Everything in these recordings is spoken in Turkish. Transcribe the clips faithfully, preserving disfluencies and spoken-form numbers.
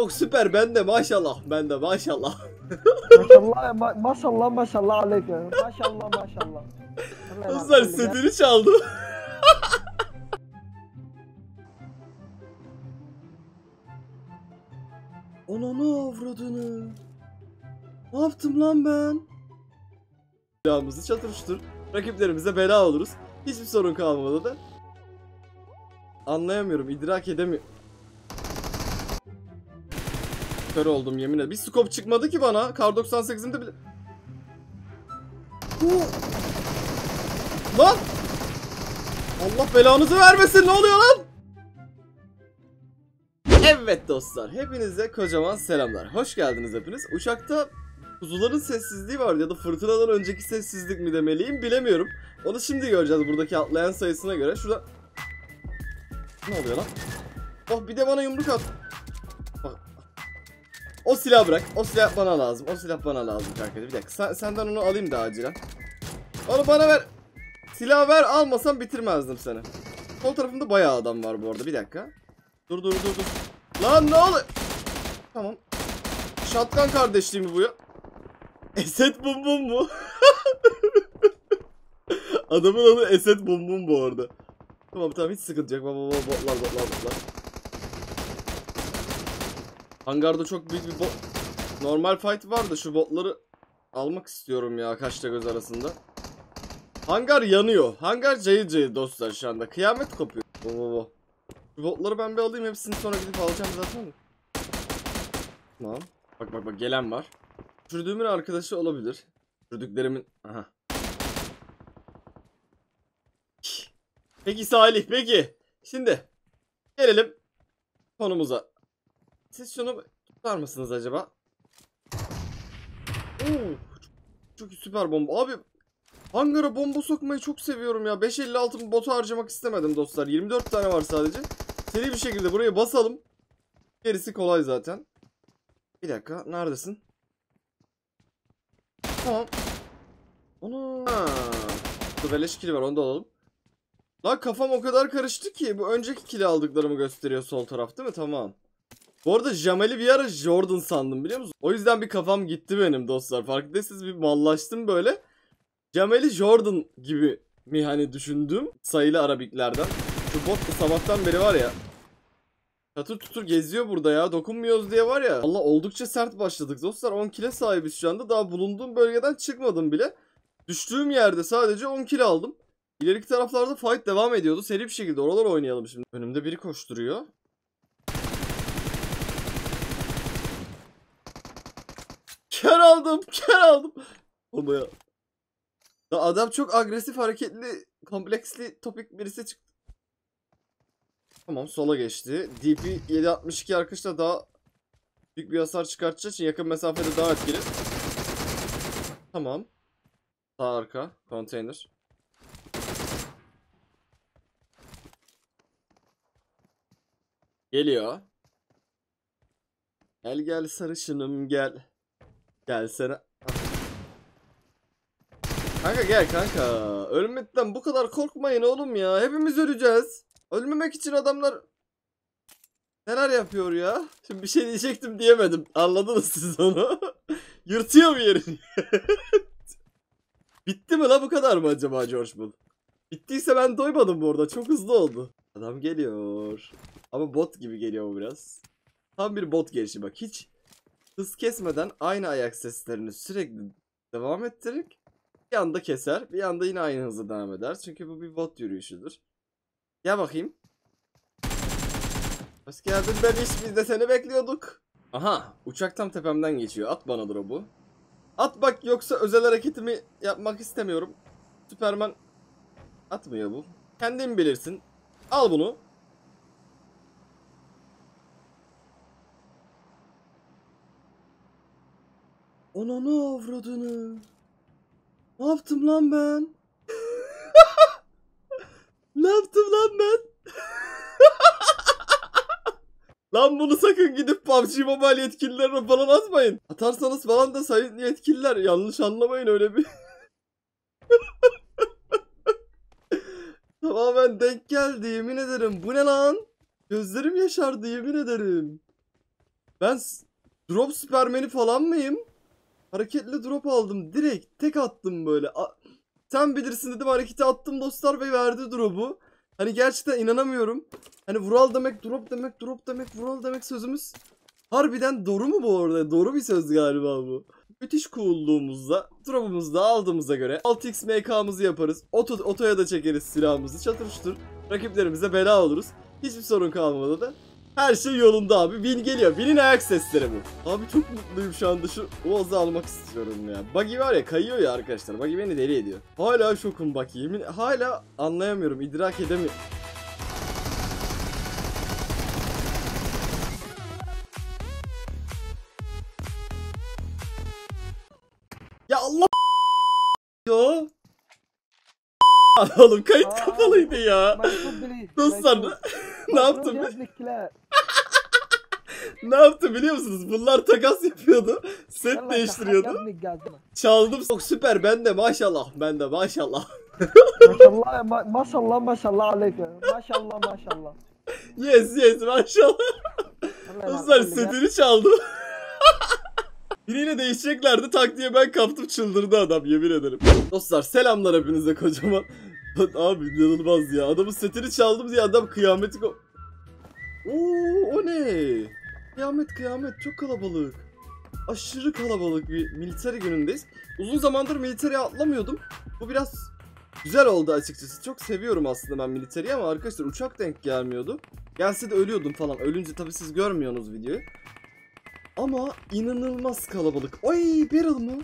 Çok süper, ben de maşallah, ben de maşallah. Maşallah, ma maşallah, maşallah aleyküm. Maşallah, maşallah. Kızlar setini çaldı. Ananı avradını. Ne yaptım lan ben? Silahımızı çatırıştır. Rakiplerimize bela oluruz. Hiçbir sorun kalmadı da. Anlayamıyorum, idrak edemiyorum. Kör oldum yemin ederim. Bir scope çıkmadı ki bana. Kar doksan sekizimde bile. Lan! Allah belanızı vermesin, ne oluyor lan? Evet dostlar, hepinize kocaman selamlar. Hoş geldiniz hepiniz. Uçakta kuzuların sessizliği vardı ya da fırtınadan önceki sessizlik mi demeliyim bilemiyorum. Onu şimdi göreceğiz buradaki atlayan sayısına göre. Şurada... Ne oluyor lan? Oh, bir de bana yumruk at. O silah bırak. O silah bana lazım. O silah bana lazım arkadaşlar. Bir dakika. Sen, senden onu alayım da acilen. Onu bana ver. Silah ver. Almasam bitirmezdim seni. Sol tarafımda bayağı adam var bu arada. Bir dakika. Dur dur dur dur. Lan ne oluyor? Tamam. Shotgun kardeşliği mi bu ya? Esed bum bum mu? Adamın adı Esed bum bum bu arada. Tamam tamam, hiç sıkıntı yok. Botlar botlar botlar. Hangarda çok büyük bir bot... Normal fight var da şu botları almak istiyorum ya, kaçta göz arasında. Hangar yanıyor. Hangar cayır cayır dostlar şu anda. Kıyamet kopuyor. Bo bo bo. Şu botları ben bir alayım, hepsini sonra gidip alacağım zaten. Tamam. Bak bak bak, gelen var. Sürdüğümün arkadaşı olabilir. Sürdüklerimin... Aha. Peki Salih, peki. Şimdi gelelim konumuza. Siz şunu tutar mısınız acaba? Oo, çok, çok süper bomba. Abi hangara bomba sokmayı çok seviyorum ya. beş elli altı botu harcamak istemedim dostlar. yirmi dört tane var sadece. Seri bir şekilde buraya basalım. Gerisi kolay zaten. Bir dakika, neredesin? Tamam. Ana. Beleş kili var, onu da alalım. Lan kafam o kadar karıştı ki. Bu önceki kili aldıklarımı gösteriyor sol taraf değil mi? Tamam. Bu arada Jamal'i bir ara Jordan sandım biliyor musunuz? O yüzden bir kafam gitti benim dostlar. Farkındaysanız bir mallaştım böyle. Jamal'i Jordan gibi mi hani düşündüm? Sayılı Arabiklerden. Şu bot da sabahtan beri var ya. Çatır tutur geziyor burada ya. Dokunmuyoruz diye var ya. Allah, oldukça sert başladık dostlar. on kile sahibiz şu anda. Daha bulunduğum bölgeden çıkmadım bile. Düştüğüm yerde sadece on kile aldım. İleriki taraflarda fight devam ediyordu. Seri bir şekilde oralar oynayalım şimdi. Önümde biri koşturuyor. Kör aldım, kör aldım. Ama ya. Ya adam çok agresif, hareketli, kompleksli topik birisi çıktı. Tamam, sola geçti. D P yedi altmış iki arkadaşlar daha büyük bir hasar çıkartacağı için yakın mesafede daha etkili. Tamam. Sağ arka, konteyner. Geliyor. Gel gel sarışınım gel. Gelsene. Kanka gel kanka. Ölmekten bu kadar korkmayın oğlum ya. Hepimiz öleceğiz. Ölmemek için adamlar neler yapıyor ya. Şimdi bir şey diyecektim diyemedim. Anladınız siz onu. Yırtıyor mu yerini? Bitti mi la, bu kadar mı acaba George Bull? Bittiyse ben doymadım bu arada. Çok hızlı oldu. Adam geliyor. Ama bot gibi geliyor bu biraz. Tam bir bot gelişi bak. Hiç hız kesmeden aynı ayak seslerini sürekli devam ettirerek bir anda keser, bir anda yine aynı hızla devam eder. Çünkü bu bir bot yürüyüşüdür. Gel bakayım. Hoş geldin bebiş, biz de seni bekliyorduk. Aha, uçak tam tepemden geçiyor. At bana drop'u. At bak, yoksa özel hareketimi yapmak istemiyorum. Süperman atmıyor bu. Kendin bilirsin. Al bunu. Ananı avradını. Ne yaptım lan ben? Ne yaptım lan ben? Lan bunu sakın gidip P U B G Mobile yetkililerine falan atmayın. Atarsanız falan da sayın yetkililer. Yanlış anlamayın öyle bir. Tamamen denk geldi yemin ederim. Bu ne lan? Gözlerim yaşardı yemin ederim. Ben drop süpermeni falan mıyım? Hareketli drop aldım. Direkt tek attım böyle. A Sen bilirsin dedim, hareketi attım dostlar ve verdi drop'u. Hani gerçekten inanamıyorum. Hani Vural demek, drop demek, drop demek, Vural demek sözümüz. Harbiden doğru mu bu arada? Doğru bir söz galiba bu. Müthiş cool'luğumuzla drop'umuzu da aldığımıza göre altı x M K'mızı yaparız. Oto, otoya da çekeriz silahımızı. Çatır çutur rakiplerimize bela oluruz. Hiçbir sorun kalmadı da. Her şey yolunda abi. Win geliyor. Win'in ayak sesleri bu. Abi çok mutluyum şu anda. Şu Oğaz'ı almak istiyorum ya. Buggy var ya, kayıyor ya arkadaşlar. Buggy beni deli ediyor. Hala şokum Buggy. Yemin hala anlayamıyorum. İdrak edemiyorum. Ya Allah. Yo. Oğlum kayıt kapalıydı ya. Dostlar. Ne yaptım? Ne yaptım biliyor musunuz? Bunlar takas yapıyordu. Set değiştiriyordu. Çaldım. Çok süper. Ben de maşallah. Ben de maşallah. Maşallah ma maşallah maşallah aleyküm. Maşallah maşallah. Yes yes maşallah. Dostlar setini çaldım. Biriyle değişeceklerdi. Tak diye ben kaptım, çıldırdı adam, yemin ederim. Dostlar selamlar hepinize kocaman. Abi inanılmaz ya. Adamın setini çaldım diye adam kıyameti ko... Oo, o ne? Kıyamet kıyamet, çok kalabalık. Aşırı kalabalık bir militeri günündeyiz. Uzun zamandır militeri atlamıyordum. Bu biraz güzel oldu açıkçası. Çok seviyorum aslında ben militeri ama arkadaşlar uçak denk gelmiyordu. Gelse de ölüyordum falan. Ölünce tabii siz görmüyorsunuz videoyu. Ama inanılmaz kalabalık. Ay barrel mı?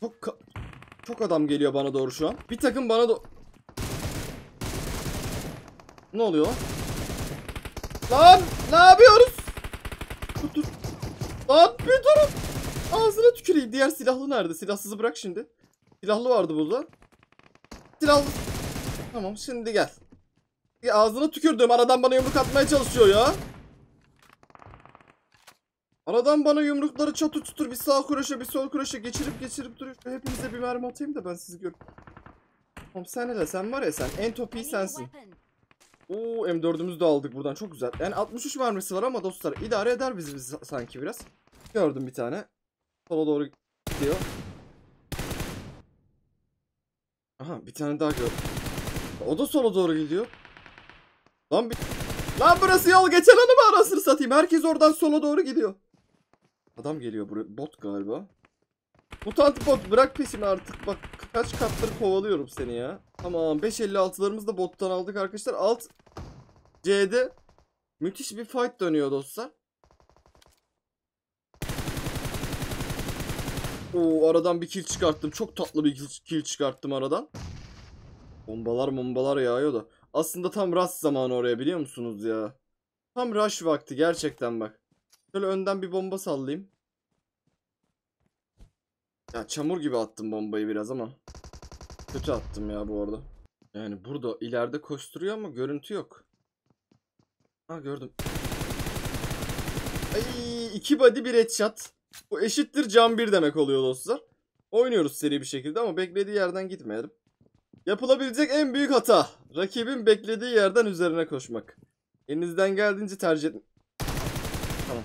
Çok ka... Çok adam geliyor bana doğru şu an. Bir takım bana doğru... Ne oluyor? Lan! Ne yapıyoruz? Dur. Lan bir durun! Ağzına tüküreyim. Diğer silahlı nerede? Silahsızı bırak şimdi. Silahlı vardı burada. Silahlı... Tamam şimdi gel. Ağzına tükürdüm. Aradan bana yumruk atmaya çalışıyor ya. Aradan bana yumrukları çatır çutur bir sağ kroşe bir sol kroşe geçirip geçirip duruyor. Hepinize bir mermi atayım da ben sizi göreyim. Tamam sen hele, sen var ya sen en topi sensin. Oo M dördümüzü de aldık buradan, çok güzel. Yani altmış üç mermisi var ama dostlar idare eder bizi, bizi sanki biraz. Gördüm bir tane. Sola doğru gidiyor. Aha bir tane daha gördüm. O da sola doğru gidiyor. Lan bir... Lan burası yol geçen hanımı arasını satayım. Herkes oradan sola doğru gidiyor. Adam geliyor buraya. Bot galiba. Mutant bot, bırak peşimi artık. Bak kaç kattır kovalıyorum seni ya. Tamam beş elli altılarımızı da bottan aldık arkadaşlar. Alt C'de müthiş bir fight dönüyor dostlar. Oo aradan bir kill çıkarttım. Çok tatlı bir kill çıkarttım aradan. Bombalar bombalar yağıyor da. Aslında tam rush zamanı oraya, biliyor musunuz ya. Tam rush vakti gerçekten bak. Şöyle önden bir bomba sallayayım. Ya çamur gibi attım bombayı biraz ama. Kötü attım ya bu arada. Yani burada ileride koşturuyor ama görüntü yok. Ha gördüm. Ay, iki body bir headshot. Bu eşittir can bir demek oluyor dostlar. Oynuyoruz seri bir şekilde ama beklediği yerden gitmeyelim. Yapılabilecek en büyük hata. Rakibin beklediği yerden üzerine koşmak. Elinizden geldiğince tercih edin. Tamam.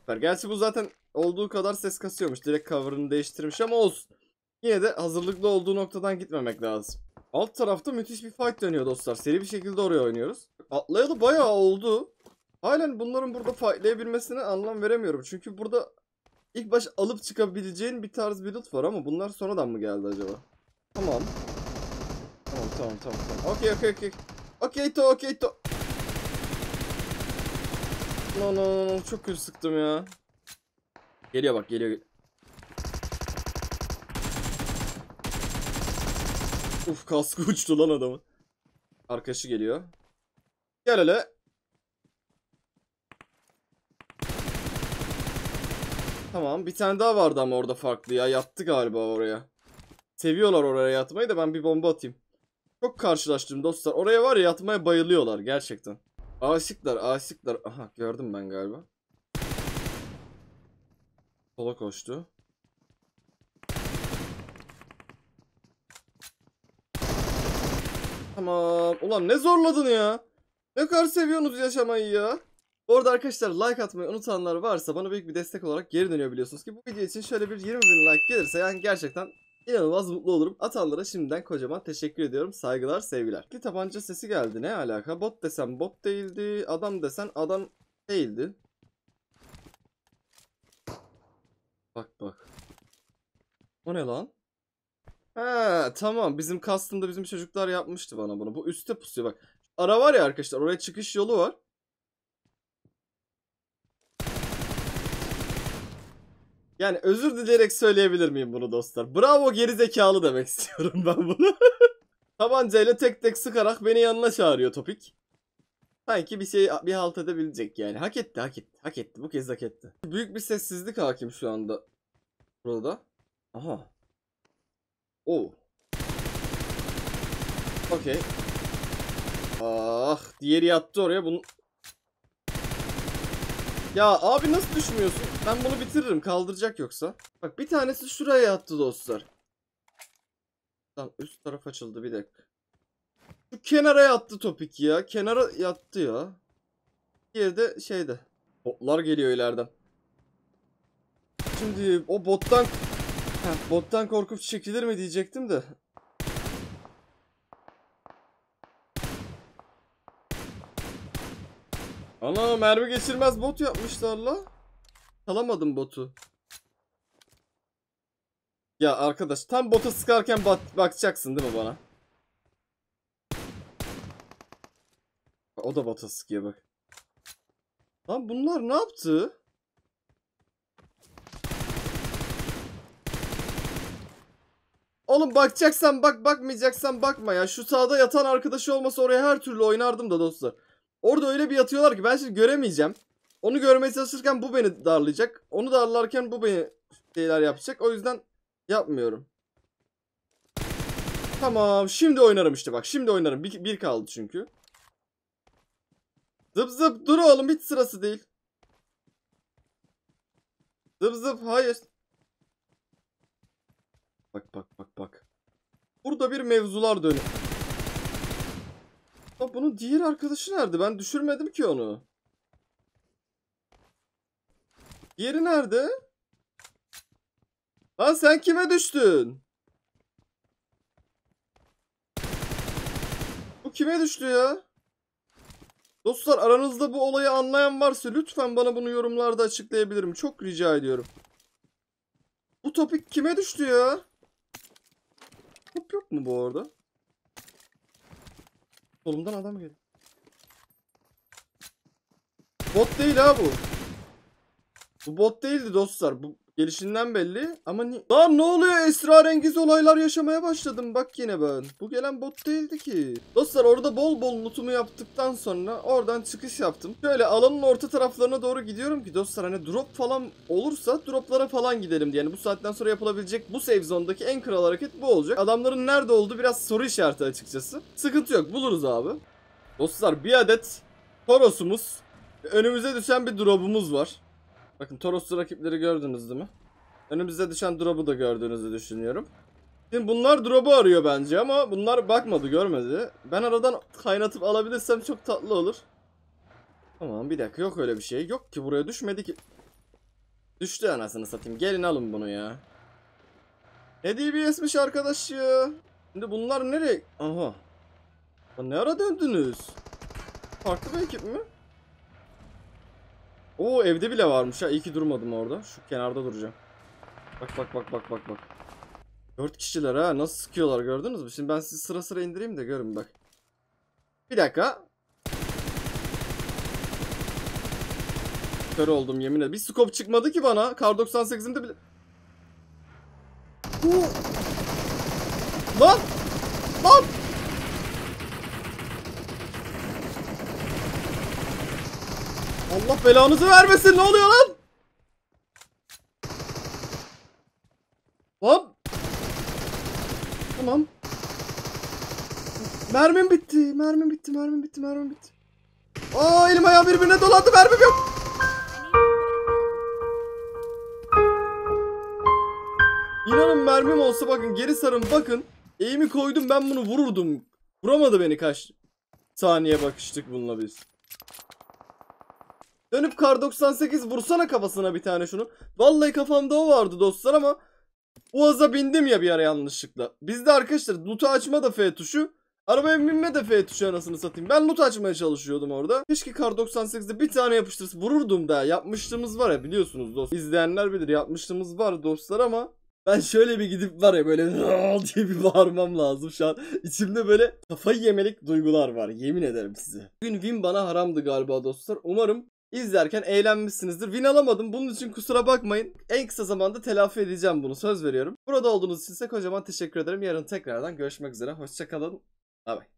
Süper. Gerçi bu zaten olduğu kadar ses kasıyormuş. Direkt cover'ını değiştirmiş ama olsun. Yine de hazırlıklı olduğu noktadan gitmemek lazım. Alt tarafta müthiş bir fight dönüyor dostlar. Seri bir şekilde oraya oynuyoruz. Atlayalı bayağı oldu. Halen bunların burada fightlayabilmesine anlam veremiyorum. Çünkü burada ilk baş alıp çıkabileceğin bir tarz bir loot var ama bunlar sonradan mı geldi acaba? Tamam. Tamam tamam tamam. Okey okey okey. Okey to okey to. No no no çok kötü sıktım ya. Geliyor bak geliyor. Gel Uf kaskı uçtu lan adamın. Arkadaşı geliyor. Gel hele. Tamam bir tane daha vardı ama orada farklı ya. Yattı galiba oraya. Seviyorlar oraya yatmayı da ben bir bomba atayım. Çok karşılaştım dostlar. Oraya var ya yatmaya bayılıyorlar gerçekten. Aşıklar aşıklar. Aha gördüm ben galiba. Sola koştu. Tamam. Ulan ne zorladın ya. Ne kadar seviyorsunuz yaşamayı ya. Orada arkadaşlar like atmayı unutanlar varsa bana büyük bir destek olarak geri dönüyor, biliyorsunuz ki bu video için şöyle bir yirmi bin like gelirse yani gerçekten İnanılmaz mutlu olurum. Atanlara şimdiden kocaman teşekkür ediyorum. Saygılar, sevgiler. Bir tabanca sesi geldi. Ne alaka? Bot desem bot değildi. Adam desen adam değildi. Bak bak. O ne lan? He tamam. Bizim kastımda bizim çocuklar yapmıştı bana bunu. Bu üstte pusuyor bak. Ara var ya arkadaşlar. Oraya çıkış yolu var. Yani özür dileyerek söyleyebilir miyim bunu dostlar? Bravo gerizekalı demek istiyorum ben bunu. Tabancayla tek tek sıkarak beni yanına çağırıyor topik. Sanki bir şey bir halt edebilecek yani. Hak etti, hak etti, hak etti. Bu kez hak etti. Büyük bir sessizlik hakim şu anda. Burada. Aha. Oo. Okey. Ah, diğeri yattı oraya. Bunun... Ya abi nasıl düşmüyorsun? Ben bunu bitiririm. Kaldıracak yoksa. Bak bir tanesi şuraya attı dostlar. Tamam üst taraf açıldı bir dakika. Şu kenara yattı topik ya. Kenara yattı ya. Diğeri de şeyde. Botlar geliyor ileriden. Şimdi o bottan... Heh, bottan korkup çekilir mi diyecektim de. Ana mermi geçirmez bot yapmışlar la. Çalamadım botu. Ya arkadaş tam bota sıkarken bak bakacaksın değil mi bana? O da bota sıkıyor bak. Lan bunlar ne yaptı? Oğlum bakacaksan bak, bakmayacaksan bakma ya. Şu sağda yatan arkadaşı olmasa oraya her türlü oynardım da dostlar. Orada öyle bir yatıyorlar ki ben şimdi göremeyeceğim. Onu görmeye çalışırken bu beni darlayacak. Onu darlarken bu beni şeyler yapacak. O yüzden yapmıyorum. Tamam şimdi oynarım işte bak. Şimdi oynarım. Bir, bir kaldı çünkü. Zıp zıp dur oğlum hiç sırası değil. Zıp zıp hayır. Bak bak bak bak. Burada bir mevzular dönüyor. Lan bunun diğer arkadaşı nerede? Ben düşürmedim ki onu. Diğeri nerede? Lan sen kime düştün? Bu kime düştü ya? Dostlar aranızda bu olayı anlayan varsa lütfen bana bunu yorumlarda açıklayabilirim. Çok rica ediyorum. Bu topik kime düştü ya? Top yok mu bu arada? Solumdan adam geldi. Bot değil ha bu. Bu bot değildi dostlar. Bu gelişinden belli. Ama ni lan ne oluyor? Esrarengiz olaylar yaşamaya başladım. Bak yine ben. Bu gelen bot değildi ki. Dostlar orada bol bol lootumu yaptıktan sonra oradan çıkış yaptım. Şöyle alanın orta taraflarına doğru gidiyorum ki dostlar hani drop falan olursa droplara falan gidelim diye. Yani bu saatten sonra yapılabilecek bu save zone'daki en kral hareket bu olacak. Adamların nerede olduğu biraz soru işareti açıkçası. Sıkıntı yok. Buluruz abi. Dostlar bir adet Toros'umuz ve önümüze düşen bir drop'umuz var. Bakın Toros'lu rakipleri gördünüz değil mi? Önümüze düşen drop'u da gördüğünüzü düşünüyorum. Şimdi bunlar drop'u arıyor bence ama bunlar bakmadı, görmedi. Ben aradan kaynatıp alabilirsem çok tatlı olur. Tamam bir dakika yok öyle bir şey. Yok ki buraya düşmedi ki. Düştü anasını satayım. Gelin alın bunu ya. Ne D B S'miş arkadaş ya. Şimdi bunlar nereye? Aha. Ne ara döndünüz? Farklı bir ekip mi? Oo evde bile varmış ha. İyi ki durmadım orada. Şu kenarda duracağım. Bak bak bak bak bak bak. Dört kişiler ha. Nasıl sıkıyorlar gördünüz mü? Şimdi ben sizi sıra sıra indireyim de görün bak. Bir dakika. Kör oldum yemin ederim. Bir scope çıkmadı ki bana. Kar doksan sekizimde bile. Oo. Lan. Lan. Allah belanızı vermesin. Ne oluyor lan? Hop. Tamam. Mermim bitti. Mermim bitti. Mermim bitti. Mermim bitti. Aa elim ayağım birbirine dolandı. Mermim yok. İnanın mermim olsa bakın geri sarın bakın. Eğimi koydum ben bunu vururdum. Vuramadı beni kaç saniye bakıştık bununla biz. Dönüp kar doksan sekiz vursana kafasına bir tane şunu. Vallahi kafamda o vardı dostlar ama Uaz'a bindim ya bir ara yanlışlıkla. Bizde arkadaşlar loot'u açma da F tuşu, arabaya binme de F tuşu, anasını satayım. Ben loot açmaya çalışıyordum orada. Keşke kar doksan sekizde bir tane yapıştırsa vururdum da. Yapmışlığımız var ya, biliyorsunuz dostlar. İzleyenler bilir, yapmışlığımız var dostlar ama ben şöyle bir gidip var ya böyle diye bir bağırmam lazım şu an. İçimde böyle kafayı yemelik duygular var, yemin ederim size. Bugün win bana haramdı galiba dostlar. Umarım izlerken eğlenmişsinizdir. Win alamadım, bunun için kusura bakmayın. En kısa zamanda telafi edeceğim bunu, söz veriyorum. Burada olduğunuz için size kocaman teşekkür ederim. Yarın tekrardan görüşmek üzere. Hoşça kalın. Bay bay.